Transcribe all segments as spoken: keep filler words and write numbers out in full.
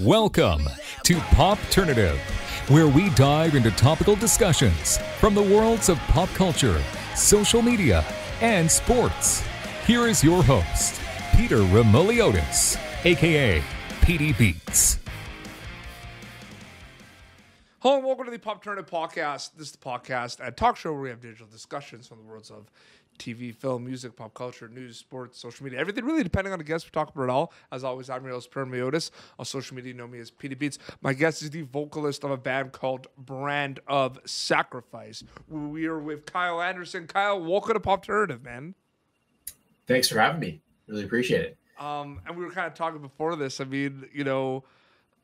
Welcome to Popternative, where we dive into topical discussions from the worlds of pop culture, social media, and sports. Here is your host, Peter Remoliotis, aka P D Beats. Hello and welcome to the Popternative podcast. This is the podcast, a talk show where we have digital discussions from the worlds of T V, film, music, pop culture, news, sports, social media, everything really depending on the guest. We talk about it all. As always, I'm your host, Peter Remoliotis. On social media, you know me as P D Beats. My guest is the vocalist of a band called Brand of Sacrifice. We are with Kyle Anderson. Kyle, welcome to Popternative, man. Thanks for having me. Really appreciate it. Um, and we were kind of talking before this. I mean, you know,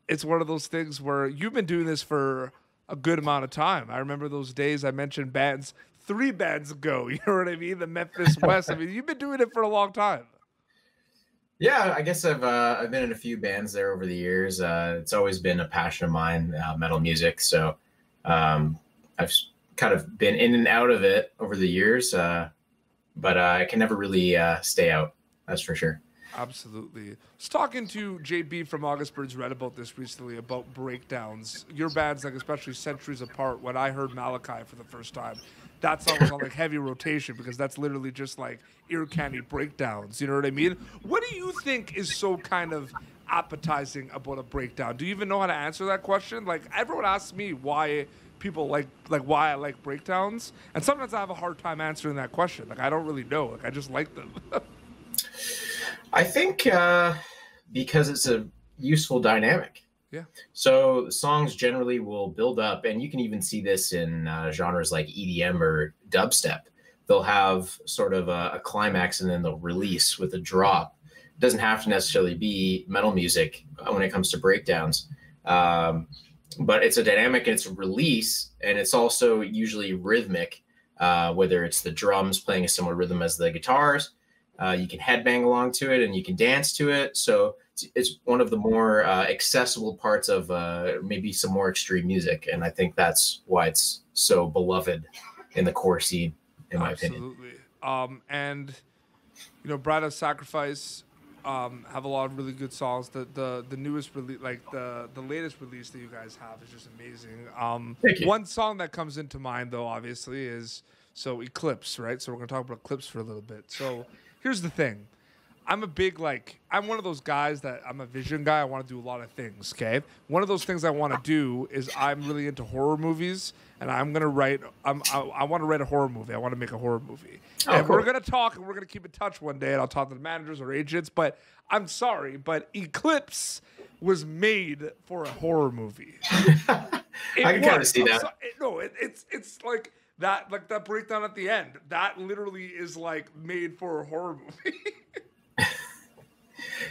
it's one of those things where you've been doing this for a good amount of time. I remember those days I mentioned bands three bands ago, you know what I mean? The Memphis West. I mean, you've been doing it for a long time. Yeah, I guess I've uh, I've been in a few bands there over the years. Uh, it's always been a passion of mine, uh, metal music. So um, I've kind of been in and out of it over the years, uh, but uh, I can never really uh, stay out. That's for sure. Absolutely. I was talking to J B from August Burns Red about this recently, about breakdowns. Your bands, like especially Centuries Apart, when I heard Malachi for the first time, that song was on like heavy rotation because that's literally just like ear candy breakdowns. You know what I mean? What do you think is so kind of appetizing about a breakdown? Do you even know how to answer that question? Like everyone asks me why people like like why I like breakdowns, and sometimes I have a hard time answering that question. Like I don't really know. Like I just like them. I think uh, because it's a useful dynamic. Yeah. So songs generally will build up, and you can even see this in uh, genres like E D M or dubstep. They'll have sort of a, a climax, and then they'll release with a drop. It doesn't have to necessarily be metal music when it comes to breakdowns, um, but it's a dynamic, and it's a release, and it's also usually rhythmic, uh, whether it's the drums playing a similar rhythm as the guitars. Uh, you can headbang along to it, and you can dance to it. So it's, it's one of the more uh, accessible parts of uh, maybe some more extreme music, and I think that's why it's so beloved in the core scene, in my opinion. Absolutely. Um, and you know, Brand of Sacrifice um, have a lot of really good songs. The the the newest release, like the the latest release that you guys have, is just amazing. Um, Thank you. One song that comes into mind, though, obviously, is so Eclipse, right? So we're gonna talk about Eclipse for a little bit. So. Here's the thing. I'm a big, like, I'm one of those guys that I'm a vision guy. I want to do a lot of things, okay? One of those things I want to do is I'm really into horror movies, and I'm going to write, I'm, I, I want to write a horror movie. I want to make a horror movie. Oh, and cool. We're going to talk, and we're going to keep in touch one day, and I'll talk to the managers or agents, but I'm sorry, but Eclipse was made for a horror movie. I can kind of see that. So, it, no, it, it's it's like... That like that breakdown at the end, that literally is like made for a horror movie.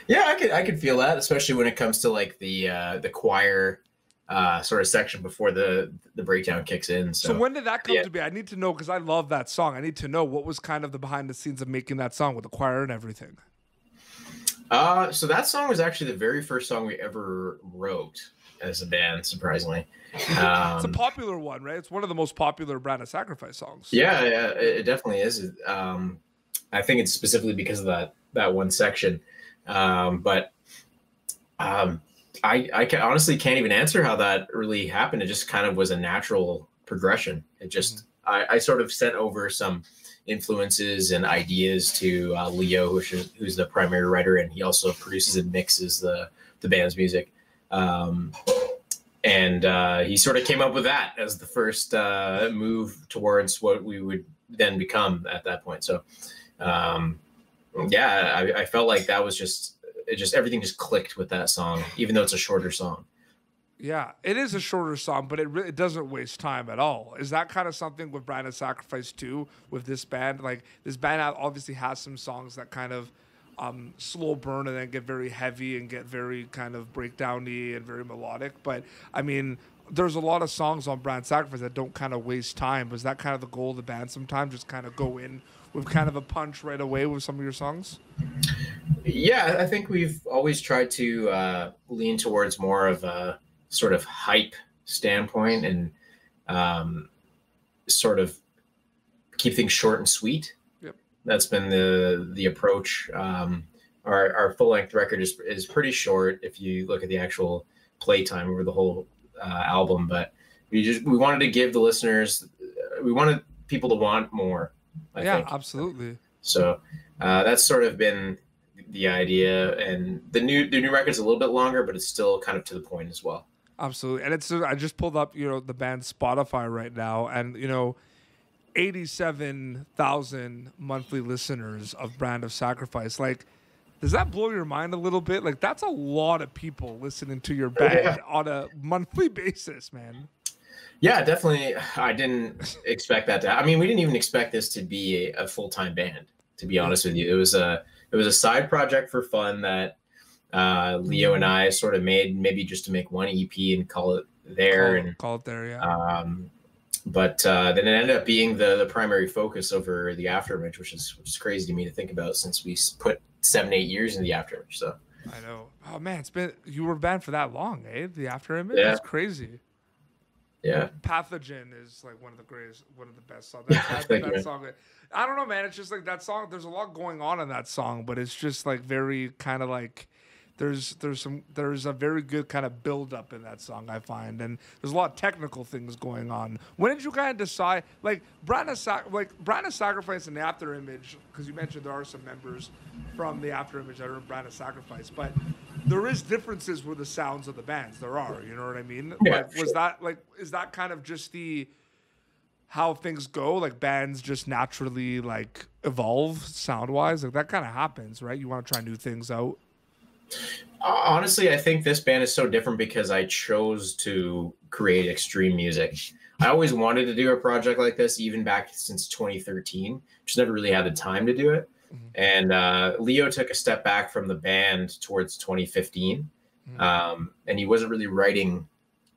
Yeah, I could I could feel that, especially when it comes to like the uh, the choir uh, sort of section before the the breakdown kicks in. So, so when did that come yeah. to be? I need to know because I love that song. I need to know what was kind of the behind the scenes of making that song with the choir and everything. Uh, so that song was actually the very first song we ever wrote as a band, surprisingly. Um, it's a popular one, right? It's one of the most popular Brand of Sacrifice songs. Yeah, yeah, it definitely is. Um, I think it's specifically because of that that one section. Um, but um, I, I can, honestly can't even answer how that really happened. It just kind of was a natural progression. It just, mm-hmm. I, I sort of sent over some influences and ideas to uh, Leo, who's, who's the primary writer, and he also produces and mixes the, the band's music. Um, and uh, he sort of came up with that as the first uh, move towards what we would then become at that point. So, um, yeah, I, I felt like that was just, it just, everything just clicked with that song, even though it's a shorter song. Yeah, it is a shorter song, but it really it doesn't waste time at all. Is that kind of something with Brand of Sacrifice too, with this band? Like this band obviously has some songs that kind of Um, slow burn and then get very heavy and get very kind of breakdown-y and very melodic. But, I mean, there's a lot of songs on Brand of Sacrifice that don't kind of waste time. Was that kind of the goal of the band sometimes, just kind of go in with kind of a punch right away with some of your songs? Yeah, I think we've always tried to uh, lean towards more of a sort of hype standpoint and um, sort of keep things short and sweet. That's been the the approach. Um, our, our full-length record is, is pretty short if you look at the actual play time over the whole uh, album, but we just we wanted to give the listeners, we wanted people to want more. I yeah, think. Absolutely. So uh, that's sort of been the idea, and the new the new record's a little bit longer, but it's still kind of to the point as well. Absolutely, and it's I just pulled up you know the band's Spotify right now, and you know. eighty-seven thousand monthly listeners of Brand of Sacrifice. Like, does that blow your mind a little bit? Like, that's a lot of people listening to your band yeah. on a monthly basis, man. Yeah, definitely. I didn't expect that to. I mean, we didn't even expect this to be a, a full-time band. To be honest with you, it was a it was a side project for fun that uh, Leo and I sort of made, maybe just to make one E P and call it there call, and call it there. Yeah. Um, But uh, then it ended up being the, the primary focus over the Afterimage, which is, which is crazy to me to think about since we put seven, eight years in the Afterimage. So I know. Oh, man, it's been you were banned for that long, eh? The Afterimage? Yeah. That's crazy. Yeah. Pathogen is like one of the greatest, one of the best songs. That, that, that song, I don't know, man. It's just like that song. There's a lot going on in that song, but it's just like very kind of like There's there's some there's a very good kind of build up in that song, I find, and there's a lot of technical things going on. When did you kind of decide, like Brand of Sac like Brand of Sacrifice and the Afterimage, because you mentioned there are some members from the Afterimage that are in Brand of Sacrifice, but there is differences with the sounds of the bands. There are, you know what I mean? Yeah, like, was sure. that like is that kind of just the how things go? Like bands just naturally like evolve sound wise. Like that kind of happens, right? You want to try new things out. Honestly, I think this band is so different because I chose to create extreme music. I always wanted to do a project like this, even back since twenty thirteen, just never really had the time to do it. Mm-hmm. And uh, Leo took a step back from the band towards twenty fifteen, mm-hmm. um, and he wasn't really writing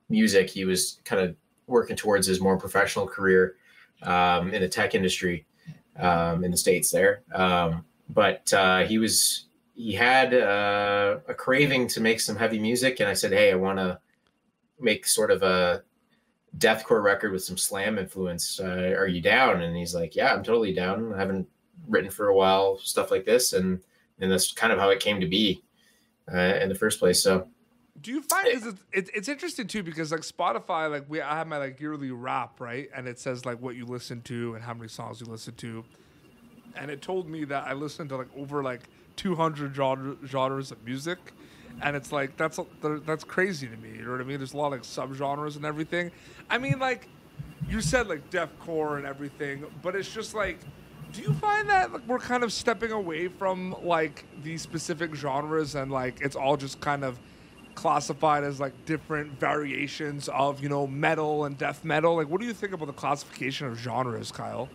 music. He was kind of working towards his more professional career um, in the tech industry um, in the States there. Um, but uh, he was... He had uh, a craving to make some heavy music, and I said, hey, I want to make sort of a deathcore record with some slam influence. Uh, are you down? And he's like, yeah, I'm totally down. I haven't written for a while, stuff like this. And, and that's kind of how it came to be uh, in the first place. So do you find it, it's, it's, it's interesting too, because like Spotify, like we, I have my like yearly wrap, right? And it says like what you listen to and how many songs you listen to. And it told me that I listened to like over like two hundred genre, genres of music, and it's like that's that's crazy to me. You know what I mean? There's a lot of like subgenres and everything. I mean, like you said, like deathcore and everything, but it's just like, do you find that like we're kind of stepping away from like these specific genres and like it's all just kind of classified as like different variations of you know metal and death metal? Like, what do you think about the classification of genres, Kyle?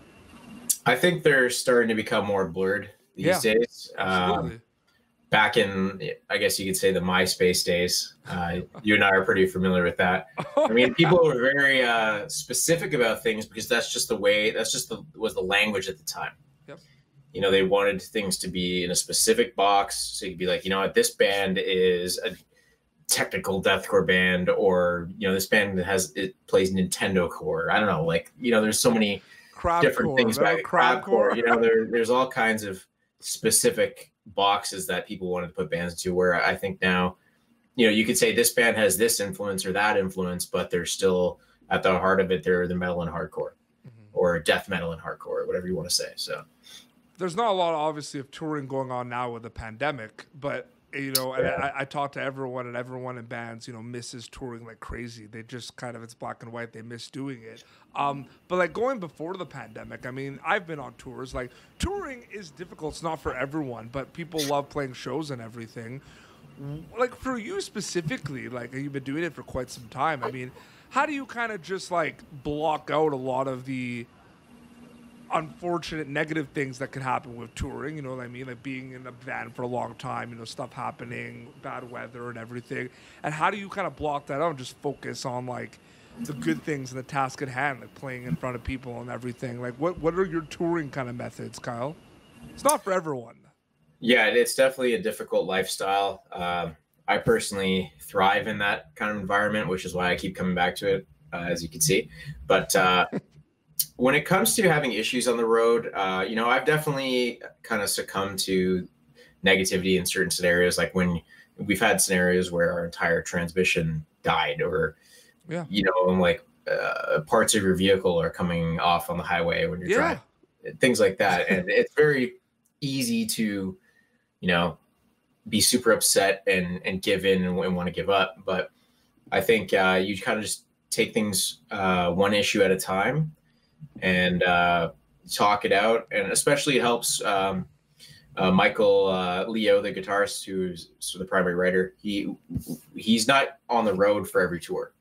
I think they're starting to become more blurred these yeah, days. Um, back in, I guess you could say the MySpace days, uh, you and I are pretty familiar with that. I mean, people were very uh, specific about things because that's just the way, that's just the, was the language at the time. Yep. You know, they wanted things to be in a specific box. So you could be like, you know what, this band is a technical deathcore band, or, you know, this band has, it plays Nintendo core. I don't know. Like, you know, there's so many crab different core, things back crab core. You know, there, there's all kinds of specific boxes that people wanted to put bands into, where I think now, you know, you could say this band has this influence or that influence, but they're still at the heart of it, they're the metal and hardcore, mm-hmm. or death metal and hardcore, whatever you want to say. So there's not a lot obviously of touring going on now with the pandemic, but you know, and yeah. I, I talk to everyone, and everyone in bands, you know, misses touring like crazy. They just kind of, it's black and white. They miss doing it. Um, but like going before the pandemic, I mean, I've been on tours. Like touring is difficult. It's not for everyone, but people love playing shows and everything. Like for you specifically, like you've been doing it for quite some time. I mean, how do you kind of just like block out a lot of the unfortunate negative things that can happen with touring, you know what I mean? Like being in a van for a long time, you know, stuff happening, bad weather and everything. And how do you kind of block that out and just focus on like the good things and the task at hand, like playing in front of people and everything? Like what, what are your touring kind of methods, Kyle? It's not for everyone. Yeah, it's definitely a difficult lifestyle. Um, I personally thrive in that kind of environment, which is why I keep coming back to it, uh, as you can see. But, uh, when it comes to having issues on the road, uh, you know, I've definitely kind of succumbed to negativity in certain scenarios. Like when we've had scenarios where our entire transmission died, or, yeah. you know, and like uh, parts of your vehicle are coming off on the highway when you're yeah. driving. Things like that. And it's very easy to, you know, be super upset and, and give in and, and want to give up. But I think uh, you kind of just take things uh, one issue at a time and uh, talk it out. And especially it helps um, uh, Michael uh, Leo, the guitarist, who's so the primary writer. He he's not on the road for every tour.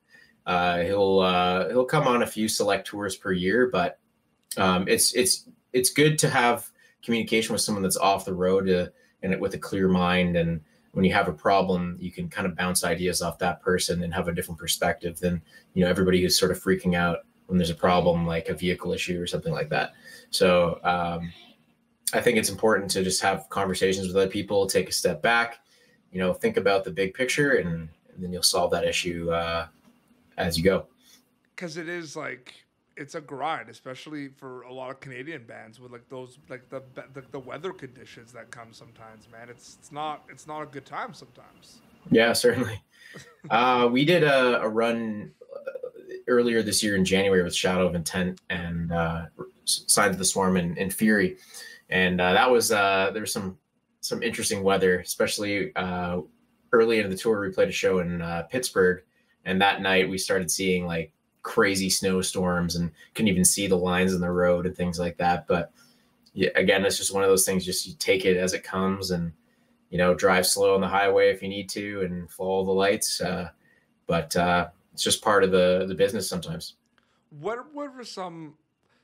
Uh, he'll uh, he'll come on a few select tours per year, but um, it's it's it's good to have communication with someone that's off the road to, and with a clear mind. And when you have a problem, you can kind of bounce ideas off that person and have a different perspective than, you know, everybody who's sort of freaking out when there's a problem, like a vehicle issue or something like that. So um, I think it's important to just have conversations with other people, take a step back, you know, think about the big picture, and, and then you'll solve that issue uh, as you go. Because it is like, it's a grind, especially for a lot of Canadian bands with like those, like the, the the weather conditions that come sometimes, man. It's it's not it's not a good time sometimes. Yeah, certainly. uh, we did a, a run earlier this year in January with Shadow of Intent and uh, Signs of the Swarm and, and Fury, and uh, that was uh, there was some some interesting weather, especially uh, early in the tour. We played a show in uh, Pittsburgh, and that night we started seeing like crazy snowstorms and couldn't even see the lines in the road and things like that. But yeah, again, it's just one of those things, just you take it as it comes and, you know, drive slow on the highway if you need to and follow the lights. Uh, but uh, it's just part of the, the business sometimes. What, what were some,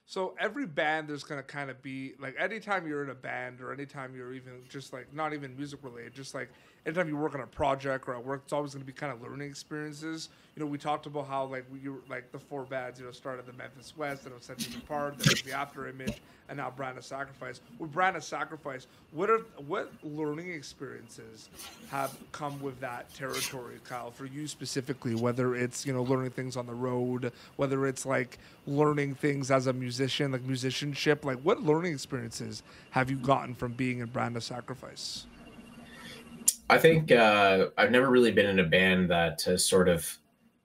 so every band there's going to kind of be like, anytime you're in a band or anytime you're even just like, not even music related, just like anytime you work on a project or at work, it's always going to be kind of learning experiences. You know, we talked about how, like, we, you, like the four bands, you know, started the Memphis West, then it was Centuries Apart, then it was the Afterimage, and now Brand of Sacrifice. With Brand of Sacrifice, what are what learning experiences have come with that territory, Kyle, for you specifically, whether it's, you know, learning things on the road, whether it's, like, learning things as a musician, like musicianship, like, what learning experiences have you gotten from being in Brand of Sacrifice? I think uh, I've never really been in a band that has sort of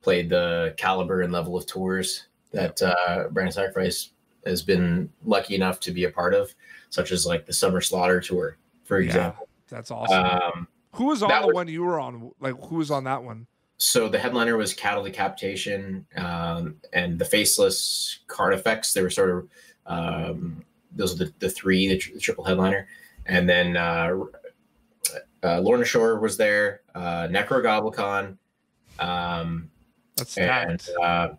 played the caliber and level of tours that uh, Brand of Sacrifice has been lucky enough to be a part of, such as like the Summer Slaughter tour, for example. Yeah, that's awesome. Um, who was on the was, one you were on? Like, who was on that one? So the headliner was Cattle Decapitation um, and the Faceless, Carnifex. They were sort of um, those are the, the three, the, tr the triple headliner, and then. Uh, Uh, Lorna Shore was there, uh, Necrogoblicon, um, That's stacked. and uh,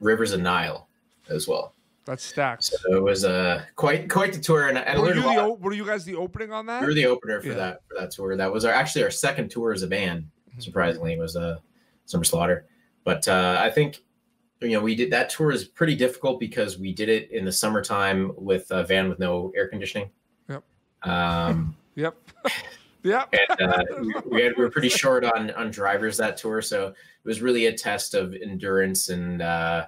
Rivers of Nile as well. That's stacked. So it was uh, quite quite the tour, and, and were, I learned you a lot. The, were you guys the opening on that? We were the opener for yeah. that for that tour. That was our actually our second tour as a band. Surprisingly, was uh, Summer Slaughter. But uh, I think you know we did that tour is pretty difficult because we did it in the summertime with a van with no air conditioning. Yep. Um, yep. Yeah, uh, we, we were pretty short on on drivers that tour, so it was really a test of endurance and uh,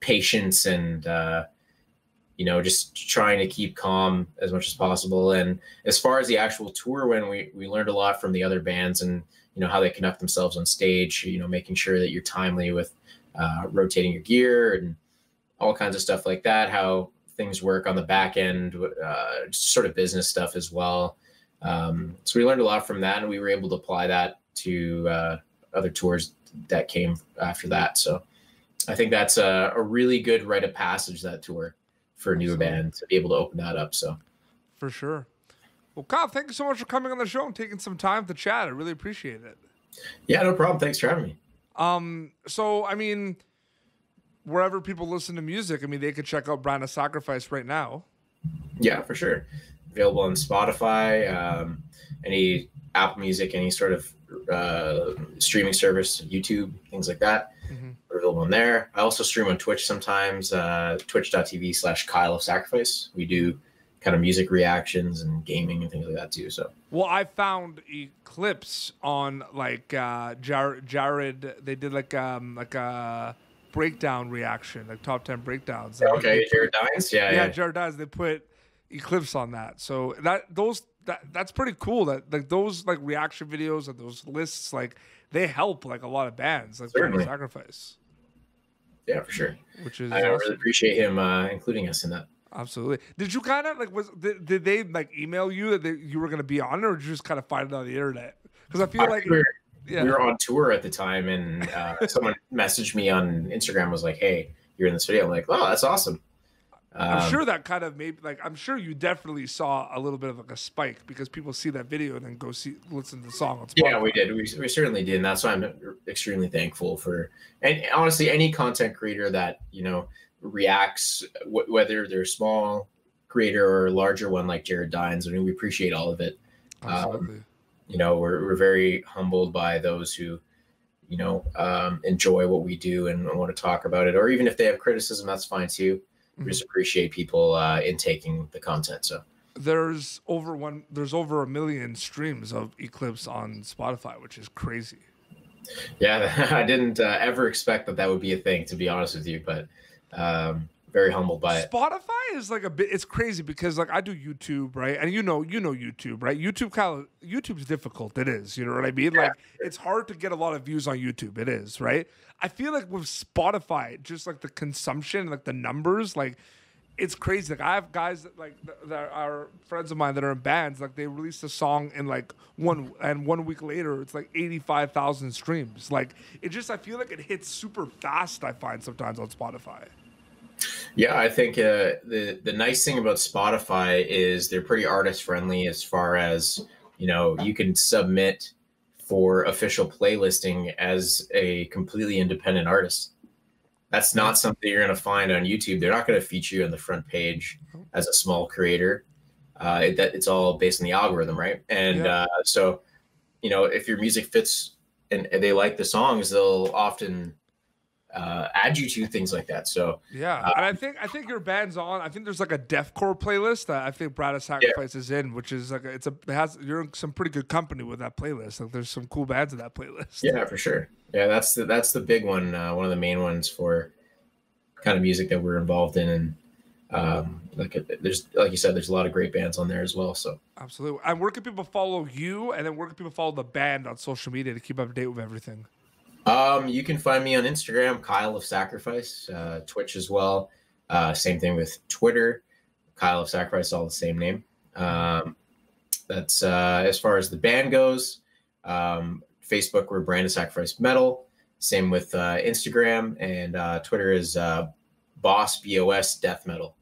patience, and uh, you know, just trying to keep calm as much as possible. And as far as the actual tour, when we we learned a lot from the other bands and you know how they conduct themselves on stage, you know, making sure that you're timely with uh, rotating your gear and all kinds of stuff like that. How things work on the back end, uh, sort of business stuff as well. Um, so we learned a lot from that, and we were able to apply that to uh, other tours that came after that. So I think that's a, a really good rite of passage, that tour, for a new band to be able to open that up. So for sure. Well, Kyle, thank you so much for coming on the show and taking some time to chat. I really appreciate it. Yeah, no problem. Thanks for having me. Um, so, I mean, wherever people listen to music, I mean, they could check out Brand of Sacrifice right now. Yeah, for sure. Available on Spotify, um, any Apple Music, any sort of uh, streaming service, YouTube, things like that. Mm-hmm. We're available on there. I also stream on Twitch sometimes, uh, twitch.tv slash Kyle of Sacrifice. We do kind of music reactions and gaming and things like that too. So, well, I found Eclipse on like uh, Jared, Jared. They did like um, like a breakdown reaction, like top ten breakdowns. Okay, Jared Dines. Yeah, yeah, yeah, Jared Dines. They put Eclipse on that, so that those that that's pretty cool that like those like reaction videos and those lists, like they help like a lot of bands like Brand of Sacrifice. Yeah, for sure. Which is I awesome. really appreciate him uh, including us in that. Absolutely. Did you kind of like was did, did they like email you that they, you were going to be on, or did you just kind of find it on the internet? Because I feel I like remember, yeah. we were on tour at the time, and uh, someone messaged me on Instagram, was like, "Hey, you're in this video." I'm like, "Oh, that's awesome." I'm um, sure that kind of maybe like I'm sure you definitely saw a little bit of like a spike because people see that video and then go see listen to the song. Yeah, we did. We, we certainly did, and that's why I'm extremely thankful for. And honestly, any content creator that you know reacts, w whether they're small creator or larger one like Jared Dines, I mean, we appreciate all of it. Um, you know, we're we're very humbled by those who, you know, um, enjoy what we do and want to talk about it, or even if they have criticism, that's fine too. We just appreciate people uh, intaking the content. So there's over one, there's over a million streams of Eclipse on Spotify, which is crazy. Yeah, I didn't uh, ever expect that that would be a thing, to be honest with you. But um, very humbled by it. Spotify is like a bit. It's crazy because like I do YouTube, right? And you know, you know YouTube, right? YouTube, Kyle, YouTube's difficult. It is. You know what I mean? Yeah. Like it's hard to get a lot of views on YouTube. It is, right? I feel like with Spotify, just like the consumption, like the numbers, like it's crazy. Like I have guys that like that are friends of mine that are in bands. Like they released a song in like one and one week later, it's like eighty-five thousand streams. Like it just, I feel like it hits super fast. I find sometimes on Spotify. Yeah, I think uh, the the nice thing about Spotify is they're pretty artist friendly as far as you know. You can submit for official playlisting as a completely independent artist. That's not something you're going to find on YouTube. They're not going to feature you on the front page as a small creator. Uh, it, that it's all based on the algorithm, right? And yeah. uh, so, you know, if your music fits and, and they like the songs, they'll often uh, add you to things like that. So yeah, uh, and I think I think your band's on. I think there's like a deathcore playlist that I think Brand of Sacrifice yeah. is in, which is like a, it's a it has you're in some pretty good company with that playlist. Like there's some cool bands in that playlist. Yeah, for sure. Yeah, that's the that's the big one, uh, one of the main ones for kind of music that we're involved in. And um, like there's like you said, there's a lot of great bands on there as well. So absolutely. And where can people follow you? And then where can people follow the band on social media to keep up to date with everything? Um, you can find me on Instagram, Kyle of Sacrifice, uh, Twitch as well. Uh, same thing with Twitter, Kyle of Sacrifice, all the same name. Um, that's, uh, as far as the band goes, um, Facebook, we're Brand of Sacrifice Metal. Same with, uh, Instagram, and, uh, Twitter is, uh, Boss, B O S, Death Metal.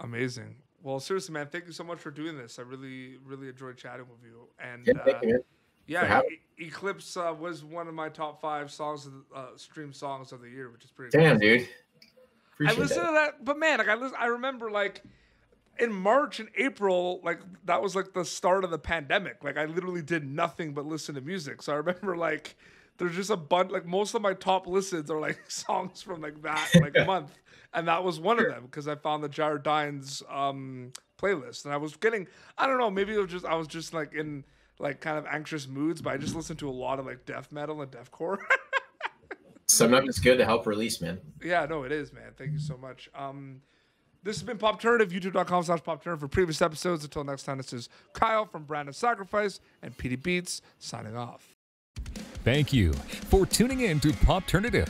Amazing. Well, seriously, man, thank you so much for doing this. I really, really enjoyed chatting with you. And, yeah, thank you, man. Yeah, e Eclipse uh, was one of my top five songs, of the, uh, stream songs of the year, which is pretty. Damn, crazy. dude! Appreciate I listened that. to that, but man, like I, listen, I remember like in March and April, like that was like the start of the pandemic. Like I literally did nothing but listen to music. So I remember like there's just a bunch. Like most of my top listens are like songs from like that like month, and that was one sure. of them because I found the Jared Dines um, playlist, and I was getting I don't know maybe it was just I was just like in. like kind of anxious moods, but I just listen to a lot of like death metal and deathcore. Sometimes it's good to help release, man. Yeah, no, it is, man. Thank you so much. Um, this has been Popternative, youtube dot com slash Popternative for previous episodes. Until next time, this is Kyle from Brand of Sacrifice and P D Beats signing off. Thank you for tuning in to Popternative.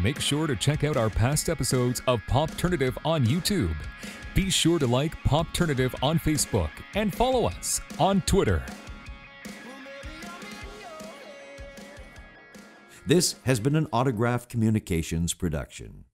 Make sure to check out our past episodes of Popternative on YouTube. Be sure to like Popternative on Facebook and follow us on Twitter. This has been an Autograph Communications production.